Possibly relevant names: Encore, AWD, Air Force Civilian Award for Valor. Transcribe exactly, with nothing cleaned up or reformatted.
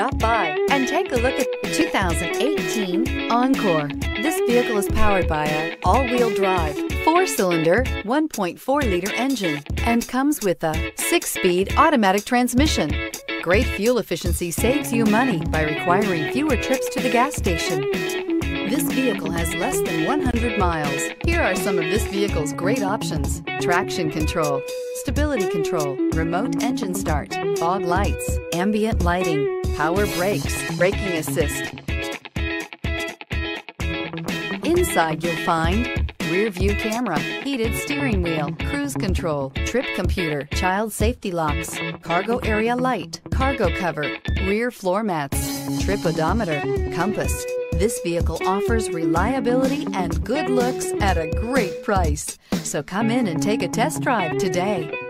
stop by and take a look at the two thousand eighteen Encore. This vehicle is powered by a all-wheel drive, four-cylinder, one point four liter engine and comes with a six-speed automatic transmission. Great fuel efficiency saves you money by requiring fewer trips to the gas station. This vehicle has less than one hundred miles. Here are some of this vehicle's great options: traction control, stability control, remote engine start, fog lights, ambient lighting, power brakes, braking assist. Inside you'll find rear view camera, heated steering wheel, cruise control, trip computer, child safety locks, cargo area light, cargo cover, rear floor mats, trip odometer, compass. This vehicle offers reliability and good looks at a great price. So come in and take a test drive today.